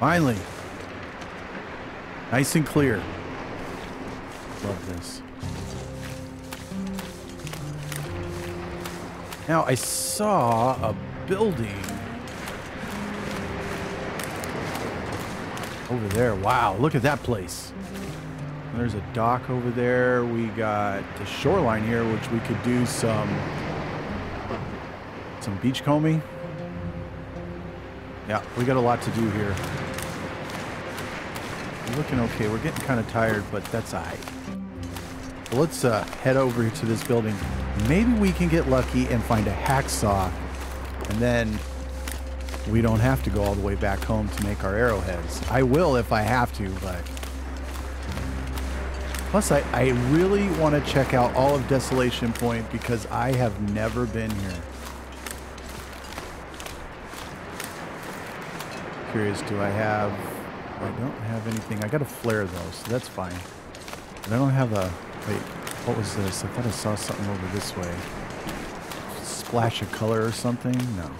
Finally. Nice and clear. Love this. Now, I saw a building over there. Wow, look at that place. There's a dock over there. We got the shoreline here, which we could do some beachcombing. Yeah, we got a lot to do here. We're looking okay. We're getting kind of tired, but that's all right. So let's head over to this building. Maybe we can get lucky and find a hacksaw, and then we don't have to go all the way back home to make our arrowheads. I will if I have to, but... Plus, I really want to check out all of Desolation Point because I have never been here. Curious, do I have... I don't have anything. I got a flare, though, so that's fine. But I don't have a... Wait, what was this? I thought I saw something over this way. Splash of color or something? No.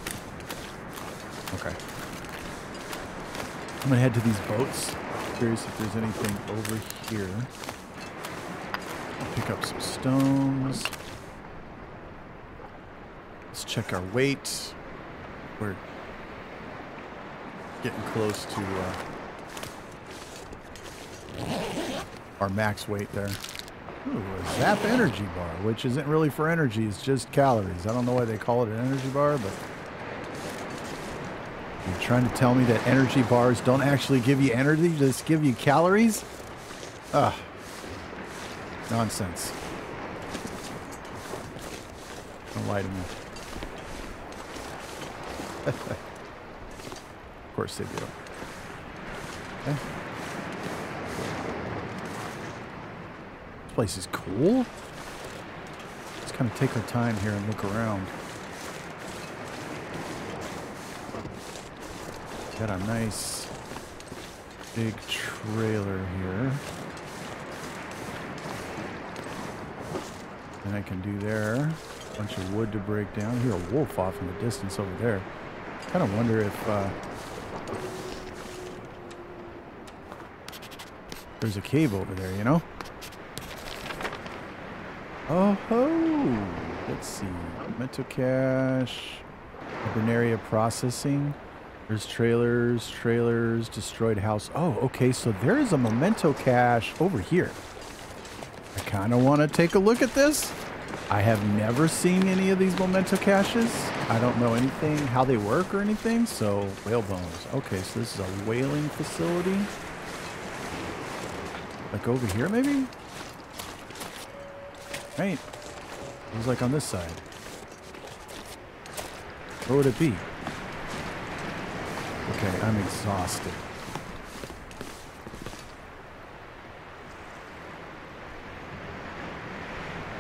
Okay. I'm gonna head to these boats. Curious if there's anything over here. Pick up some stones. Let's check our weight. We're getting close to our max weight there. Ooh, a Zap energy bar, which isn't really for energy, it's just calories. I don't know why they call it an energy bar, but... You're trying to tell me that energy bars don't actually give you energy, they just give you calories? Ugh. Nonsense. Don't lie to me. Of course they do. Okay. This place is cool. Let's kind of take our time here and look around. Got a nice big trailer here. And I can do there. A bunch of wood to break down. I hear a wolf off in the distance over there. Kind of wonder if there's a cave over there, you know? Oh ho! Let's see. Metal cache. Hiberneria Processing. There's trailers, destroyed house. Oh, okay, so there is a memento cache over here. I kind of want to take a look at this. I have never seen any of these memento caches. I don't know anything, how they work or anything, so whale bones. Okay, so this is a whaling facility. Like over here, maybe? Right. It was like on this side. Where would it be? Okay, I'm exhausted.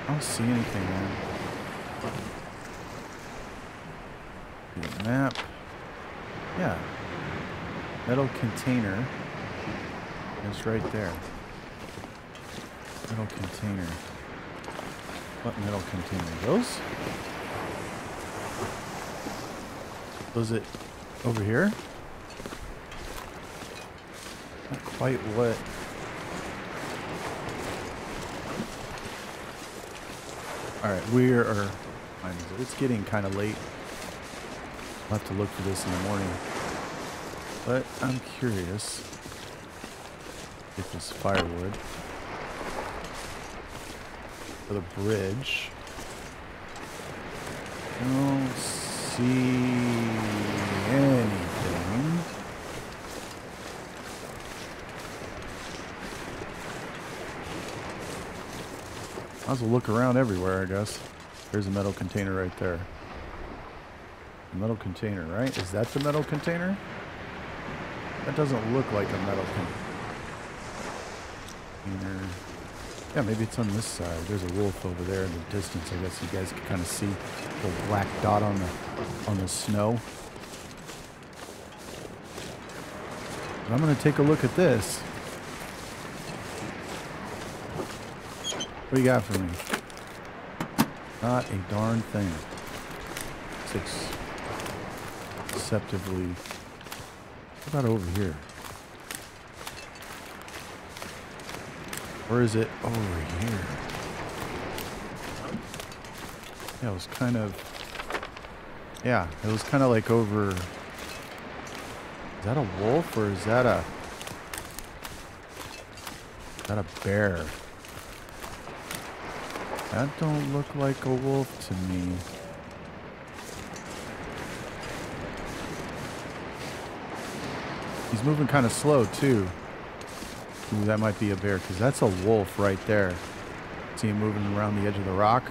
I don't see anything, man. The map. Yeah. Metal container is right there. Metal container. What metal container? Those? Was it over here? Not quite what. Alright, we are. It's getting kind of late. I'll have to look for this in the morning. But I'm curious. Get this firewood. For the bridge. I don't see anything. I'll have to look around everywhere, I guess. There's a metal container right there. A metal container, right? Is that the metal container? That doesn't look like a metal container. Yeah, maybe it's on this side. There's a wolf over there in the distance. I guess you guys can kind of see the black dot on the snow. But I'm gonna take a look at this. What do you got for me? Not a darn thing. Six. Deceptively. What about over here? Or is it over here? Yeah, it was kind of... yeah, it was kind of like over... Is that a wolf or is that a... Is that a bear? That don't look like a wolf to me. He's moving kind of slow too. Ooh, that might be a bear because that's a wolf right there. See him moving around the edge of the rock?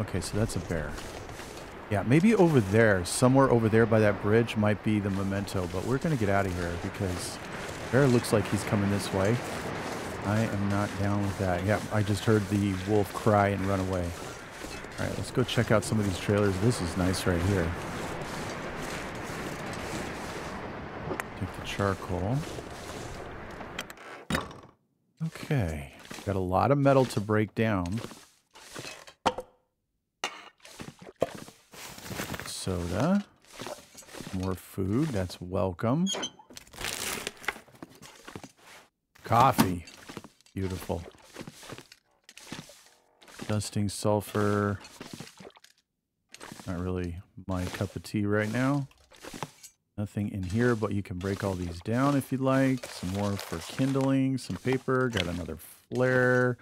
Okay, so that's a bear. Yeah, maybe over there, somewhere over there by that bridge might be the memento, but we're going to get out of here because the bear looks like he's coming this way. I am not down with that. Yeah, I just heard the wolf cry and run away. All right, let's go check out some of these trailers. This is nice right here. Take the charcoal. Okay, got a lot of metal to break down. Soda, more food, that's welcome. Coffee, beautiful. Dusting sulfur, not really my cup of tea right now. Nothing in here, but you can break all these down if you'd like. Some more for kindling, some paper, got another flare.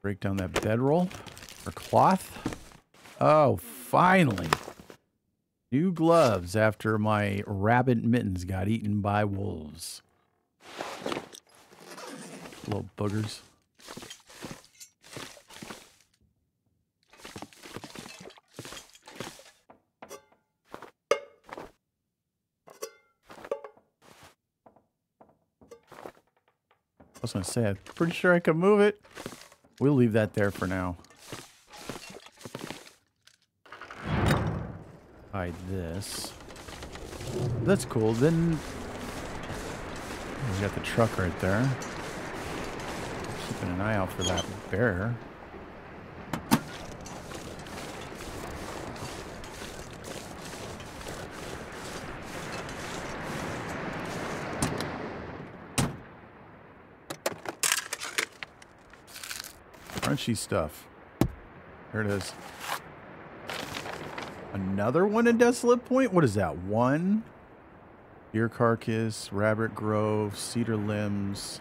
Break down that bedroll or cloth. Oh, finally. New gloves after my rabbit mittens got eaten by wolves. Little boogers. I was going to say, I'm pretty sure I could move it. We'll leave that there for now. Hide this. That's cool. Then we got the truck right there. Keeping an eye out for that bear. Crunchy stuff. There it is. Another one in Desolate Point? What is that? One? Deer carcass, rabbit grove, cedar limbs.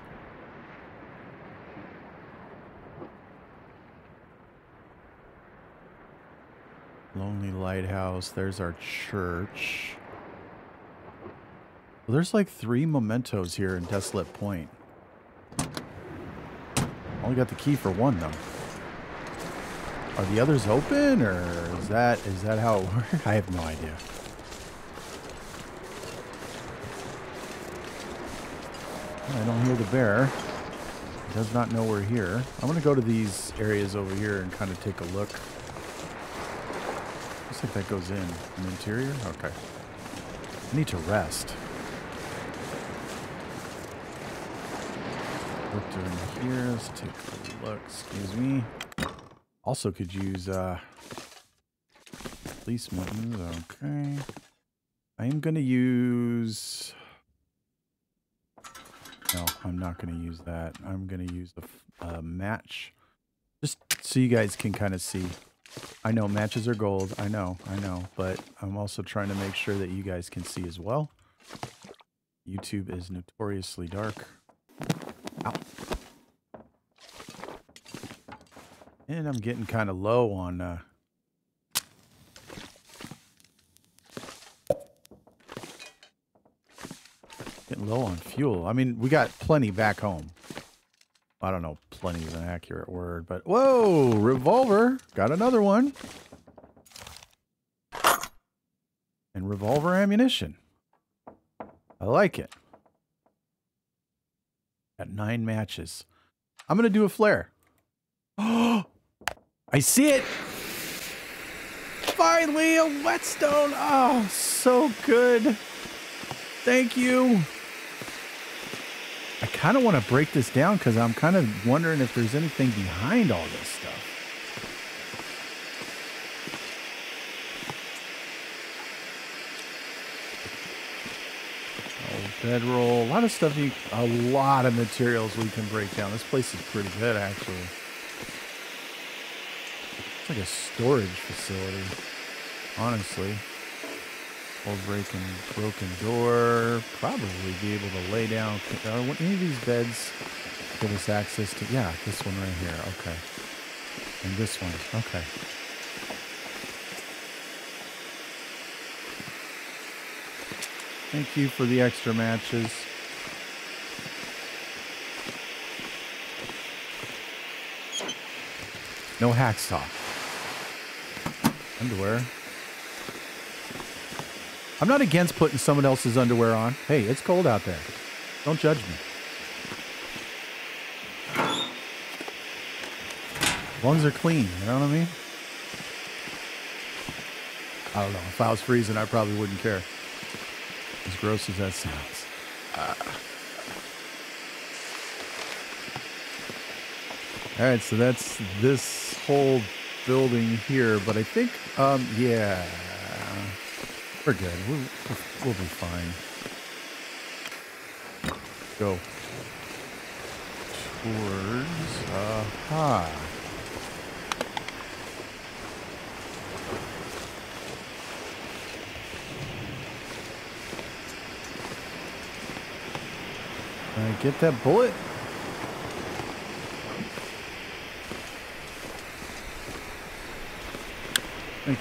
Lonely lighthouse. There's our church. Well, there's like 3 mementos here in Desolate Point. Only got the key for 1 though. Are the others open or is that how it works? I have no idea. I don't hear the bear. It does not know we're here. I'm gonna go to these areas over here and kind of take a look. Looks like that goes in. An interior? Okay. I need to rest. Looked in here. Let's take a look. Excuse me. Also could use police mittens. Okay. I am going to use... No, I'm not going to use that. I'm going to use a match. Just so you guys can kind of see. I know matches are gold. I know. But I'm also trying to make sure that you guys can see as well. YouTube is notoriously dark. Ow. And I'm getting kind of low on, fuel. I mean, we got plenty back home. I don't know, plenty is an accurate word, but whoa, revolver. Got another one. And revolver ammunition. I like it. Got 9 matches. I'm going to do a flare. Oh! I see it! Finally, a whetstone! Oh, so good! Thank you! I kind of want to break this down because I'm kind of wondering if there's anything behind all this stuff. bedroll, a lot of stuff, a lot of materials we can break down. This place is pretty good, actually. It's like a storage facility, honestly. Old broken door, probably be able to lay down. Are any of these beds give us access to, yeah, this one right here, okay. And this one, okay. Thank you for the extra matches. No hacksaw. Underwear. I'm not against putting someone else's underwear on. Hey, it's cold out there. Don't judge me. As long as they're clean, you know what I mean? I don't know. If I was freezing, I probably wouldn't care. As gross as that sounds. All right, so that's this whole building here, but I think, yeah, we're good. We'll be fine. Go towards. Aha. Get that bullet. Thank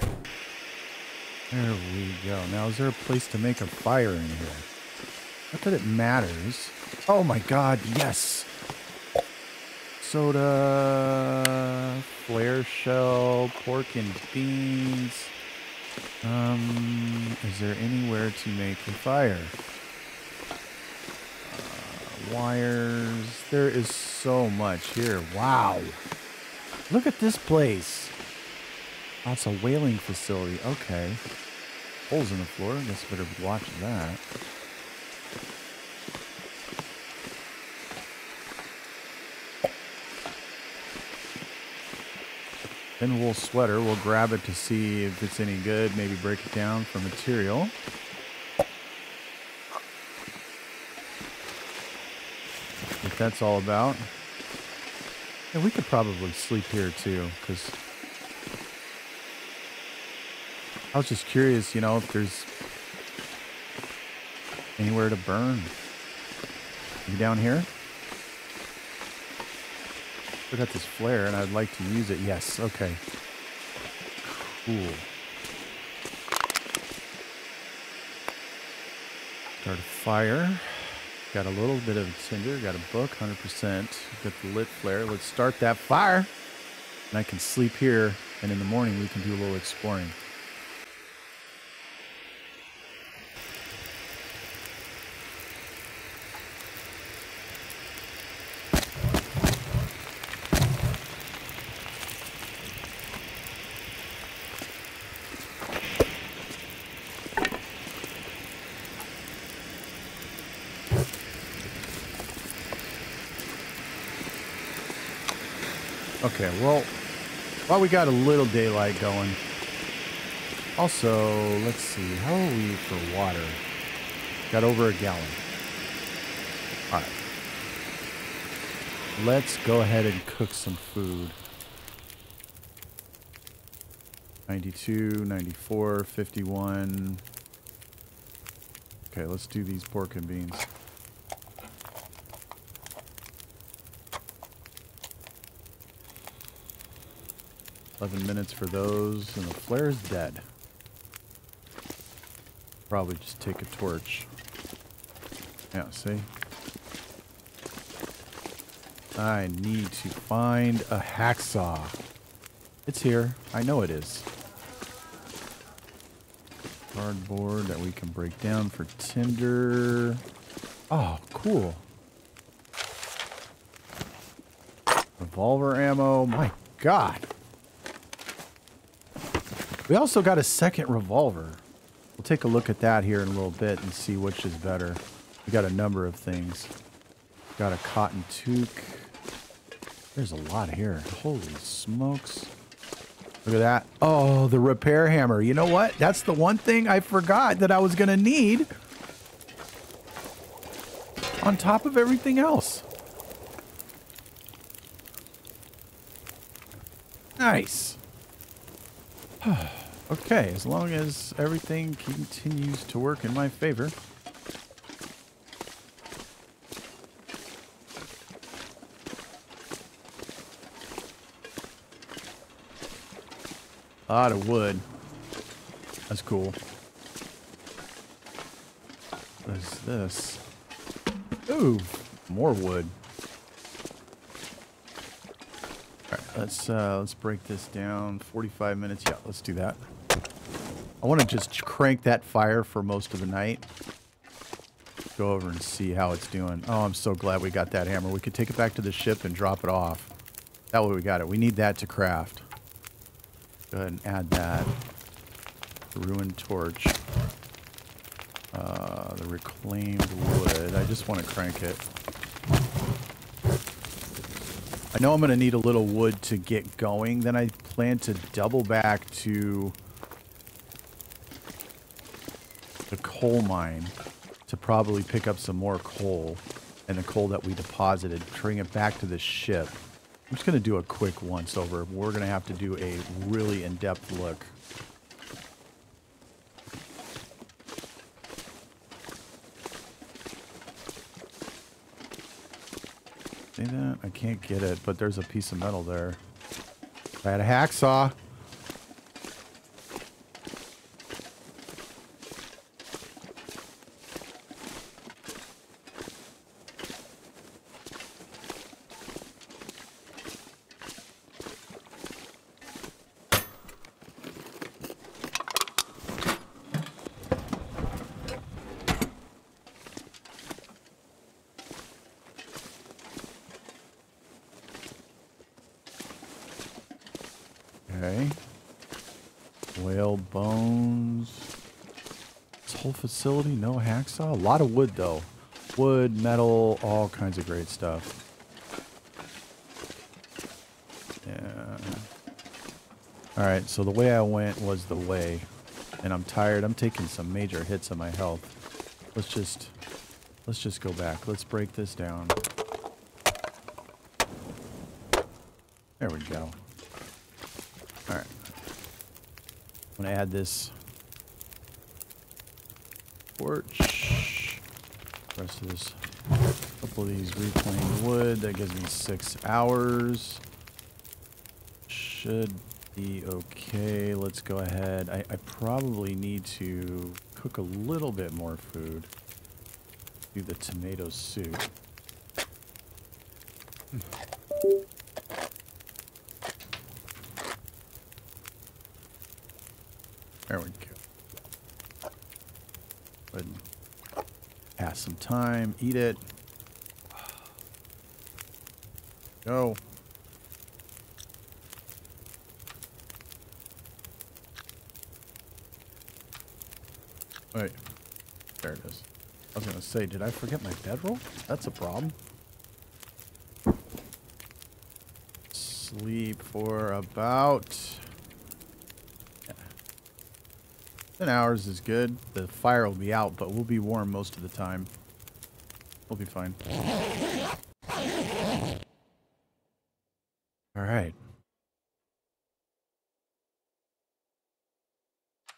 you. There we go. Now, is there a place to make a fire in here? Not that it matters. Oh my god, yes! Soda, flare shell, pork and beans. Is there anywhere to make a fire? Wires. There is so much here. Wow. Look at this place. Oh, it's a whaling facility. Okay. Holes in the floor. I guess I better watch that. Then wool sweater, we'll grab it to see if it's any good, maybe break it down for material. If that's all about. And we could probably sleep here too, because I was just curious, you know, if there's anywhere to burn. You down here? I got this flare and I'd like to use it. Yes, okay. Cool. Start a fire. Got a little bit of tinder. Got a book, 100%. Got the lit flare. Let's start that fire. And I can sleep here, and in the morning we can do a little exploring. Okay, well, while we got a little daylight going, also, let's see, how are we for water? Got over a gallon. All right. Let's go ahead and cook some food. 92, 94, 51. Okay, let's do these pork and beans. Eleven minutes for those, and the flare is dead. Probably just take a torch. Yeah, see? I need to find a hacksaw. It's here. I know it is. Cardboard that we can break down for tinder. Oh, cool. Revolver ammo. My god. We also got a second revolver. We'll take a look at that here in a little bit and see which is better. We got a number of things. Got a cotton toque. There's a lot here. Holy smokes. Look at that. Oh, the repair hammer. You know what? That's the one thing I forgot that I was going to need on top of everything else. Nice. Okay, as long as everything continues to work in my favor. A lot of wood. That's cool. What is this? Ooh, more wood. All right, let's break this down. 45 minutes. Yeah, let's do that. I want to just crank that fire for most of the night. Go over and see how it's doing. Oh, I'm so glad we got that hammer. We could take it back to the ship and drop it off. That way we got it. We need that to craft. Go ahead and add that. Ruined torch. The reclaimed wood. I just want to crank it. I know I'm going to need a little wood to get going. Then I plan to double back to the coal mine to probably pick up some more coal. And the coal that we deposited. Bring it back to the ship. I'm just going to do a quick once over. We're going to have to do a really in-depth look. See that? I can't get it, but there's a piece of metal there. If I had a hacksaw. Facility, no hacksaw. A lot of wood though. Wood, metal, all kinds of great stuff. Yeah. Alright, so the way I went was the way. And I'm tired. I'm taking some major hits on my health. Let's just go back. Let's break this down. There we go. Alright. I'm gonna add this. Torch. The rest of this, a couple of these reclaimed wood. That gives me 6 hours. Should be okay. Let's go ahead. I probably need to cook a little bit more food. Do the tomato soup. There we go. Pass some time, eat it. Go. Wait, there it is. I was gonna say, did I forget my bedroll? That's a problem. Sleep for about 10 hours is good. The fire will be out, but we'll be warm most of the time. We'll be fine. Alright.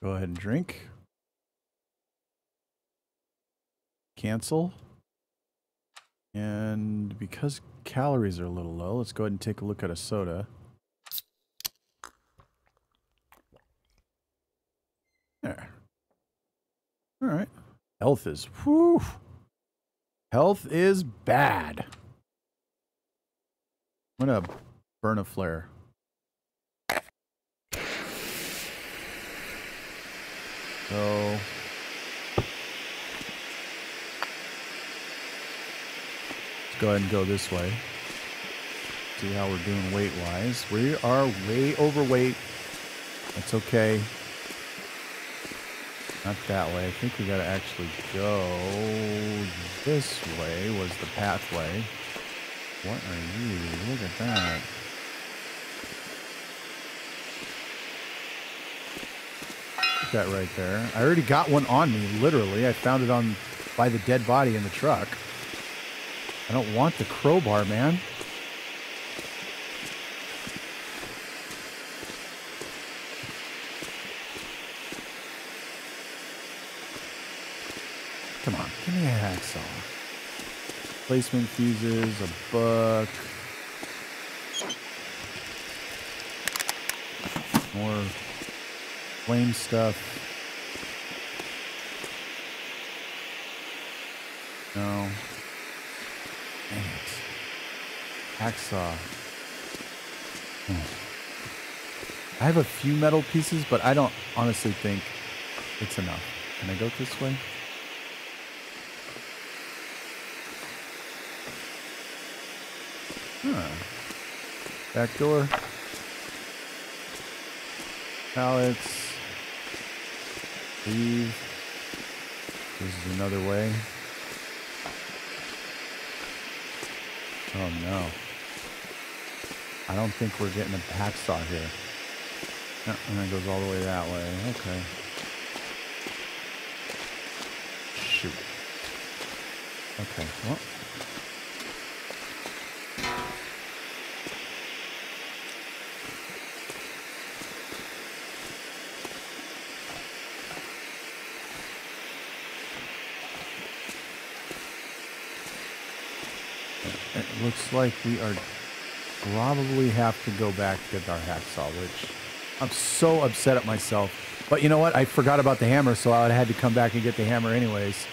Go ahead and drink. Cancel. And because calories are a little low, let's go ahead and take a look at a soda. There. All right. Health is, whew. Health is bad. I'm gonna burn a flare. So. Let's go ahead and go this way. See how we're doing weight-wise. We are way overweight. That's okay. Not that way. I think we gotta actually go this way was the pathway. What are you? Look at that. that right there. I already got one on me, literally. I found it on by the dead body in the truck. I don't want the crowbar, man. Come on, give me a hacksaw. Placement fuses, a book. More flame stuff. No. Dang it. Hacksaw. Hmm. I have a few metal pieces, but I don't honestly think it's enough. Can I go this way? Huh. Back door. Pallets. Leave. This is another way. Oh no. I don't think we're getting a hacksaw here. No, and it goes all the way that way. Okay. Shoot. Okay. Well. Looks like we are probably have to go back to get our hacksaw, which I'm so upset at myself. But you know what? I forgot about the hammer, so I had to come back and get the hammer anyways.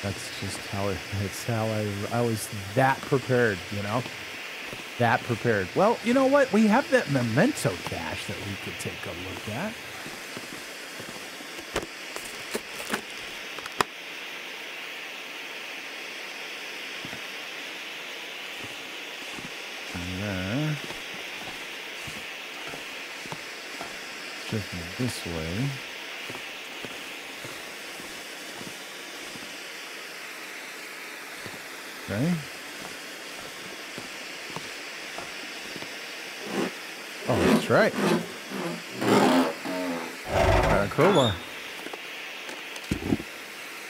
That's just how I was that prepared, you know? That prepared. Well, you know what? We have that memento cache that we could take a look at. This way. Okay. Oh, that's right. Got a crowbar.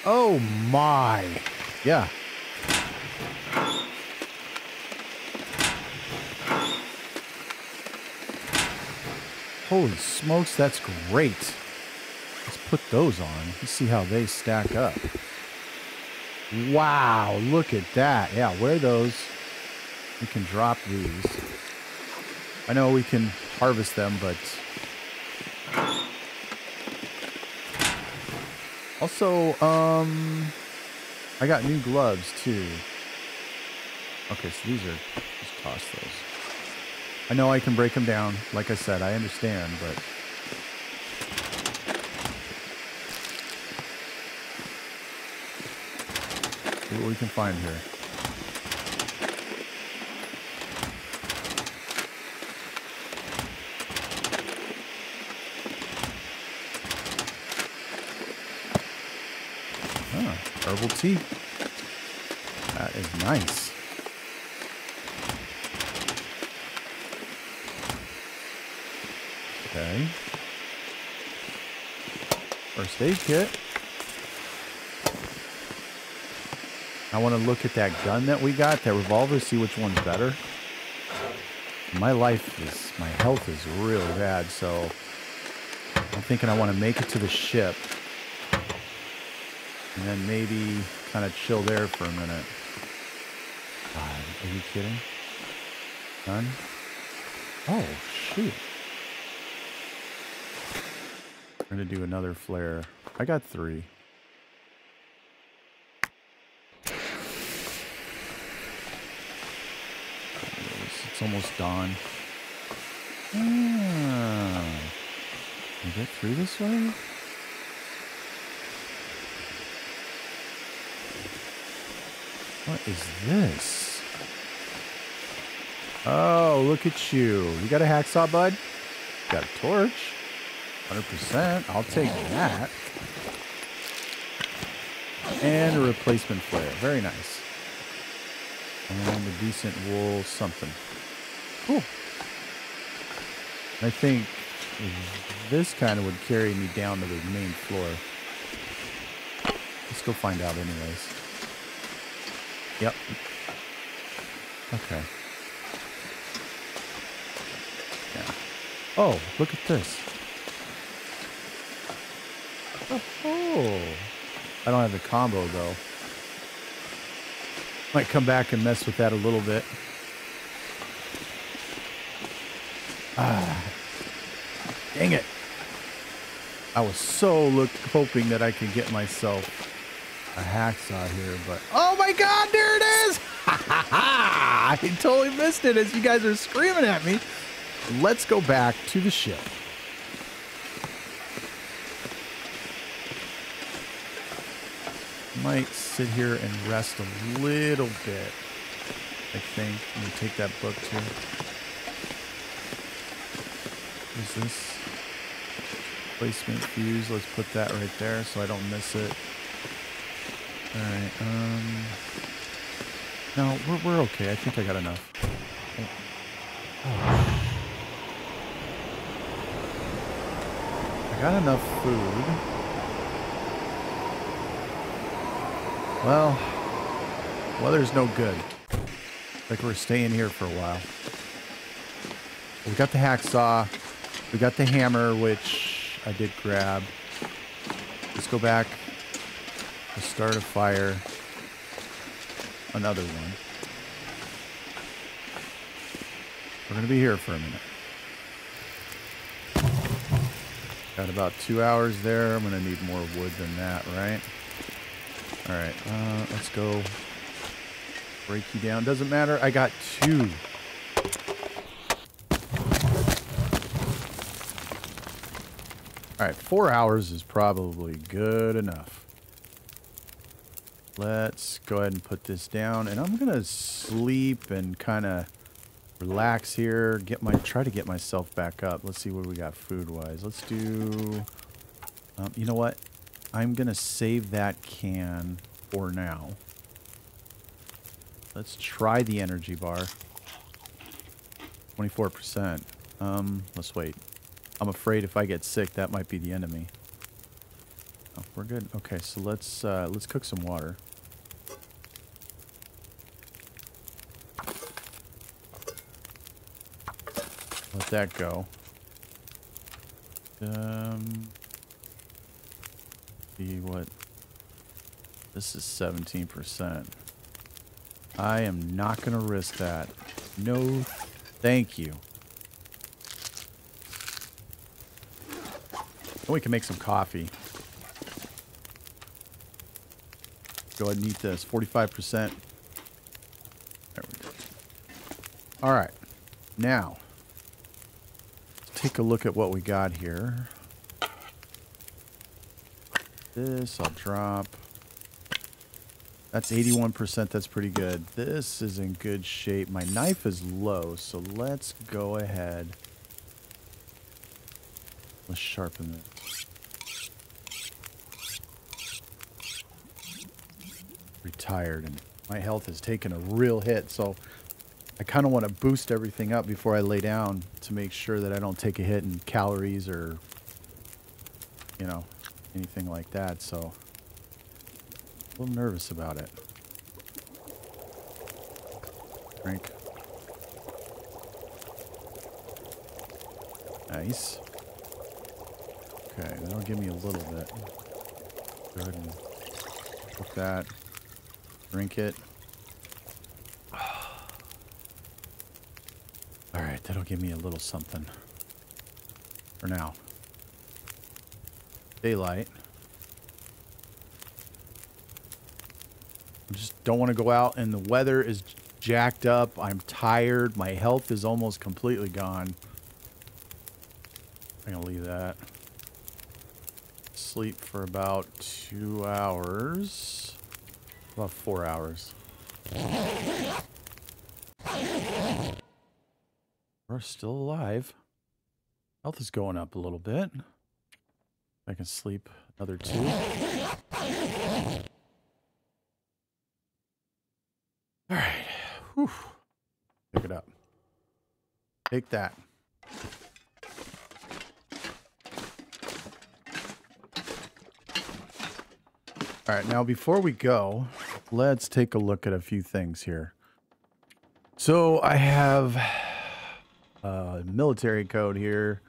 Oh my. Yeah. Holy smokes, that's great. Let's put those on. Let's see how they stack up. Wow, look at that. Yeah, wear those. We can drop these. I know we can harvest them, but... Also, I got new gloves, too. Okay, so these are... Just toss those. I know I can break them down. Like I said, I understand, but... See what we can find here. Ah, herbal tea. That is nice. Okay. First aid kit. I want to look at that gun that we got, that revolver, see which one's better. My health is really bad, so I'm thinking I want to make it to the ship. And then maybe kind of chill there for a minute. God, are you kidding? Gun? Oh, shoot. I'm gonna do another flare. I got 3. It's almost dawn. Ah. Can I get through this way? What is this? Oh, look at you. You got a hacksaw, bud? Got a torch? 100%. I'll take that. And a replacement flare. Very nice. And a decent wool something. Cool. I think This kind of would carry me down to the main floor. Let's go find out anyways. Yep. Okay. Yeah. Oh, look at this. Oh. I don't have the combo though. Might come back and mess with that a little bit. Ah. Dang it. I was so hoping that I could get myself a hacksaw here, but... Oh my god, there it is! Ha ha ha! I totally missed it as you guys are screaming at me. Let's go back to the ship. Might sit here and rest a little bit, I think. Let me take that book too. What is this? Placement fuse. Let's put that right there so I don't miss it. Alright, no, we're okay. I think I got enough. Okay. Oh. I got enough food. Well, weather's no good. Like we're staying here for a while. We got the hacksaw. We got the hammer, which I did grab. Let's go back. Let's start a fire. Another one. We're going to be here for a minute. Got about 2 hours there. I'm going to need more wood than that, right? All right, let's go break you down. Doesn't matter. I got two. All right, 4 hours is probably good enough. Let's go ahead and put this down, and I'm gonna sleep and kind of relax here. Try to get myself back up. Let's see what we got food-wise. Let's do. You know what? I'm going to save that can for now. Let's try the energy bar. 24%. Let's wait. I'm afraid if I get sick, that might be the end of me. Oh, we're good. Okay, so let's cook some water. Let that go. What this is 17%. I am not gonna risk that. No thank you. And we can make some coffee. Go ahead and eat this. 45%. There we go. Alright. Now let's take a look at what we got here. This I'll drop. That's 81%. That's pretty good. This is in good shape. My knife is low, so let's go ahead. Let's sharpen it. Retired, and my health has taken a real hit, so I kind of want to boost everything up before I lay down to make sure that I don't take a hit in calories or, you know, anything like that, so a little nervous about it. Drink. Nice. Okay, that'll give me a little bit. Go ahead and cook that. Drink it. Alright, that'll give me a little something. For now. Daylight. I just don't want to go out, and the weather is jacked up. I'm tired. My health is almost completely gone. I'm going to leave that. Sleep for about 2 hours. About 4 hours. We're still alive. Health is going up a little bit. I can sleep another 2. Alright. Pick it up. Take that. All right, now before we go, let's take a look at a few things here. So I have military code here,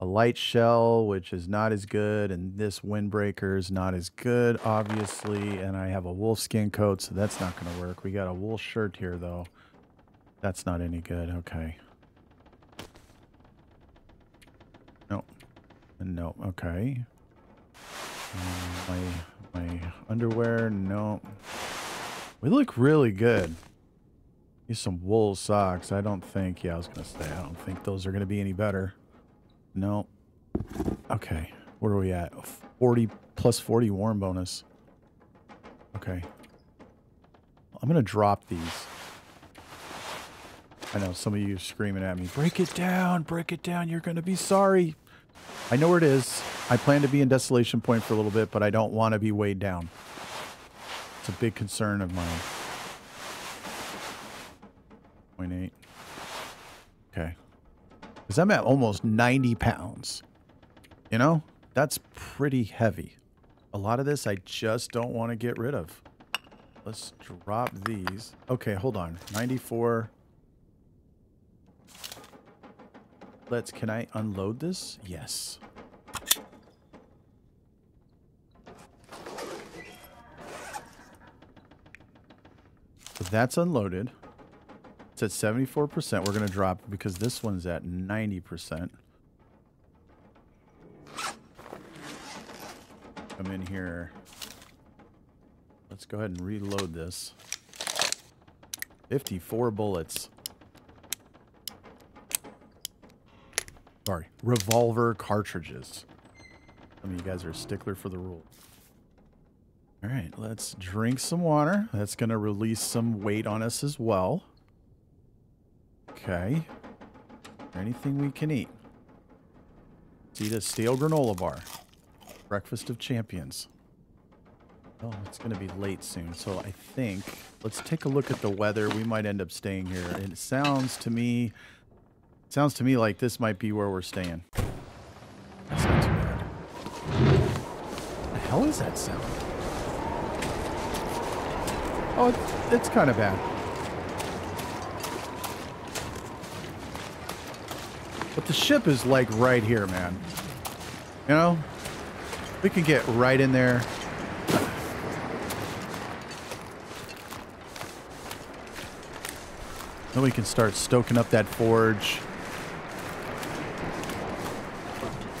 a light shell, which is not as good, and this windbreaker is not as good, obviously, and I have a wolf skin coat, so that's not going to work. We got a wool shirt here, though. That's not any good. Okay. Nope. Nope. Okay. My underwear, no. We look really good. Use some wool socks. I don't think, yeah, I was going to say, I don't think those are going to be any better. No. Okay. Where are we at? 40 plus 40 warm bonus. Okay. I'm going to drop these. I know some of you are screaming at me, break it down, break it down. You're going to be sorry. I know where it is. I plan to be in Desolation Point for a little bit, but I don't want to be weighed down. It's a big concern of mine. 0.8. Okay. Because I'm at almost 90 pounds. You know, that's pretty heavy. A lot of this I just don't want to get rid of. Let's drop these. Okay, hold on. 94. Let's, can I unload this? Yes. So that's unloaded. It's at 74%. We're going to drop because this one's at 90%. Come in here. Let's go ahead and reload this. 54 bullets. Sorry, revolver cartridges. Some of you guys are a stickler for the rules. All right, let's drink some water. That's going to release some weight on us as well. Okay. Anything we can eat. Let's eat a stale granola bar. Breakfast of champions. Oh, it's going to be late soon, so I think let's take a look at the weather. We might end up staying here. It sounds to me... sounds to me like this might be where we're staying. That's not too bad. What the hell is that sound? Oh, it's kind of bad. But the ship is like right here, man. You know? We can get right in there. Then we can start stoking up that forge.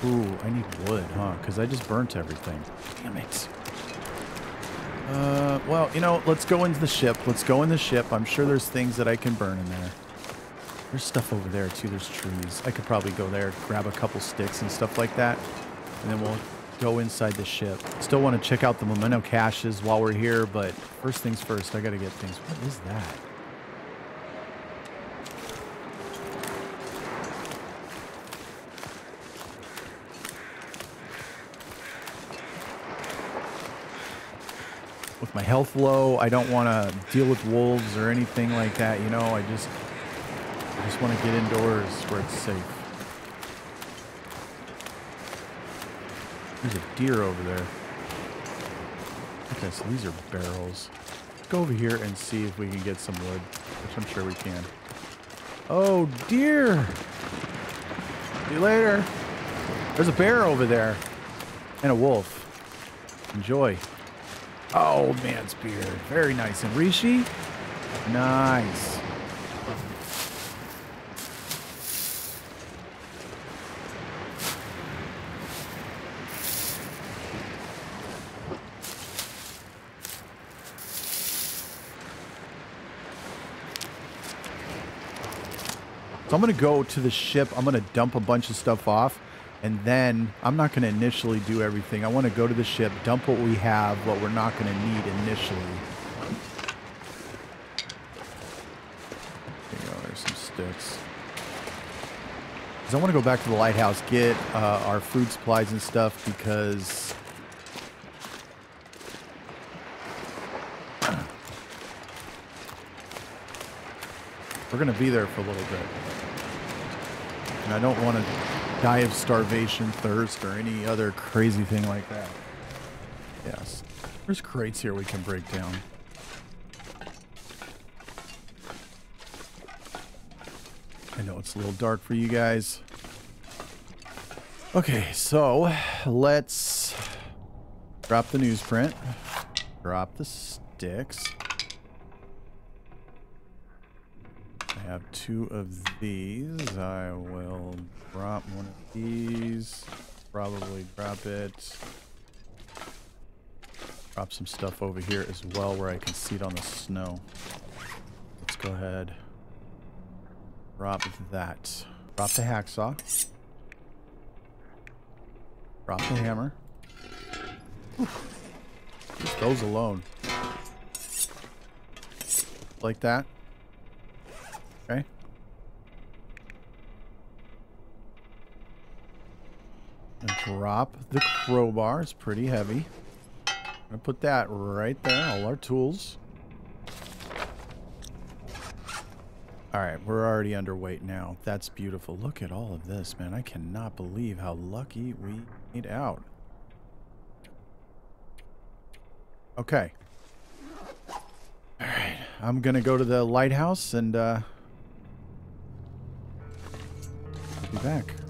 Ooh, I need wood, huh? Because I just burnt everything. Damn it. Well, you know, let's go into the ship. Let's go in the ship. I'm sure there's things that I can burn in there. There's stuff over there, too. There's trees. I could probably go there, grab a couple sticks and stuff like that. And then we'll go inside the ship. Still want to check out the memento caches while we're here, but first things first, I got to get things. What is that? With my health low, I don't want to deal with wolves or anything like that. You know, I just want to get indoors where it's safe. There's a deer over there. Okay, so these are barrels. Let's go over here and see if we can get some wood, which I'm sure we can. Oh, deer! See you later. There's a bear over there. And a wolf. Enjoy. Oh, old man's beard. Very nice. And Rishi? Nice. So I'm going to go to the ship. I'm going to dump a bunch of stuff off. And then, I'm not going to initially do everything. I want to go to the ship, dump what we have, what we're not going to need initially. There you go, there's some sticks. Because I want to go back to the lighthouse, get our food supplies and stuff, because... we're going to be there for a little bit. And I don't want to... die of starvation, thirst, or any other crazy thing like that. Yes. There's crates here we can break down. I know it's a little dark for you guys. Okay, so let's drop the newsprint. Drop the sticks. I have two of these. I will drop one of these. Probably drop it. Drop some stuff over here as well where I can see it on the snow. Let's go ahead. Drop that. Drop the hacksaw. Drop the hammer. Oof. Just those alone. Like that. Okay. And drop the crowbar. It's pretty heavy. I'm gonna put that right there. All our tools. Alright, we're already underweight now. That's beautiful. Look at all of this, man. I cannot believe how lucky we made out. Okay. Alright, I'm gonna go to the lighthouse and I'll be back.